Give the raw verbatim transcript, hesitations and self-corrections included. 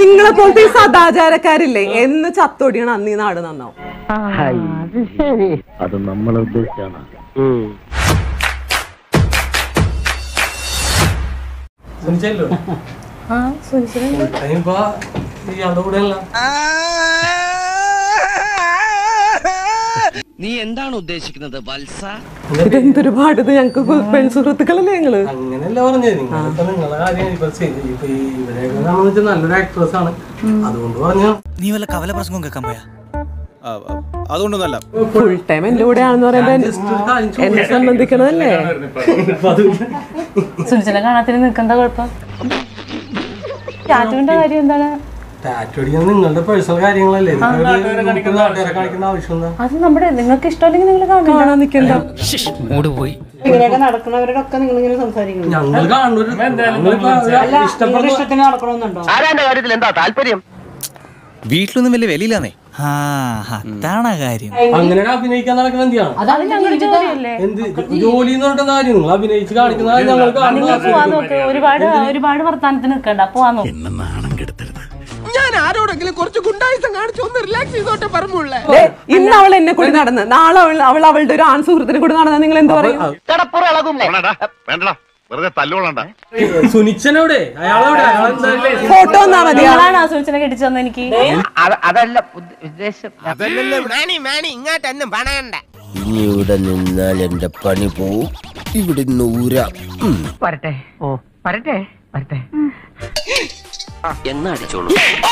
നിങ്ങളെ പോലത്തെ സദാചാരക്കാരില്ലേ എന്ന് ചത്തോടിയാണ് അന്നീ നാട് നന്നാവും. അത് നമ്മൾ ഉദ്ദേശിച്ചാണ്. നീ എന്താണ് ഉദ്ദേശിക്കുന്നത് വത്സ? ഇതെന്തൊരു പാടത്, ഞങ്ങൾക്ക് പെൺസുഹൃത്തുക്കളല്ലേ ഞങ്ങള്. അങ്ങനെയല്ല പറഞ്ഞത്, നിങ്ങളെ സംബന്ധിച്ച് നല്ലൊരു ആക്ട്രസ് ആണ്, അതുകൊണ്ട് പറഞ്ഞു. നീ വല്ല കവല പ്രസംഗം കേൾക്കാൻ പോയാ? അതുകൊണ്ടൊന്നല്ല, ഫുൾ ടൈം എന്റെ കൂടെ ആണെന്ന് പറയുമ്പോ എന്നെ സംബന്ധിക്കണതല്ലേ. സുനിച്ചനെ കാണാത്തിന് നിൽക്കണ്ട കുഴപ്പം. ടാറ്റൂന്റെ കാര്യം എന്താണ്? ടാറ്റു അടിക്കാൻ നിങ്ങളുടെ പേഴ്സണൽ കാര്യങ്ങളല്ലേ, കാണിക്കുന്ന ആവശ്യമുണ്ടോ? അത് നമ്മുടെ നിങ്ങൾക്ക് ഇഷ്ടമല്ലെങ്കിൽ നിങ്ങൾ കാണാൻ നിൽക്കണ്ട. ഇങ്ങനെയൊക്കെ നടക്കുന്നവരുടെ ഒക്കെ നിങ്ങൾ ഇങ്ങനെ സംസാരിക്കുന്നു. ഞങ്ങൾ ഇഷ്ടത്തിന് നടക്കണമെന്നുണ്ടോ? ആരാന്റെ കാര്യത്തിൽ എന്താ താല്പര്യം? വീട്ടിലൊന്നും വലിയ വിലയില്ലാന്നേ. അങ്ങനെ അഭിനയിക്കാൻ നടക്കുന്ന എന്തിനാണ് ജോലി എന്ന് പറഞ്ഞ കാര്യം? നിങ്ങൾ അഭിനയിച്ച് കാണിക്കുന്ന ഒരുപാട് ഒരുപാട് വർത്താനത്തിന് നിൽക്കണ്ട. ഇന്ന് അവൾ എന്നെ കൂടി നടന്ന് നാളെ അവൾ അവളുടെ ഒരു ആൺ സുഹൃത്തിനെ കൂടി നടന്ന നിങ്ങൾ എന്താ പറയുക? സുനിച്ചനോടെ ഫോട്ടോ തന്നാ മതി. സുനിച്ചനെ കെട്ടിച്ചു തന്നെ എനിക്ക് അതല്ല ഉദ്ദേശം. ഇനി ഇവിടെ നിന്നാൽ എന്റെ പണി പോവും. ഇവിടെ നൂരാം വരട്ടെ, ഓ വരട്ടെ വരട്ടെ എന്നാ അടിച്ചോളൂ.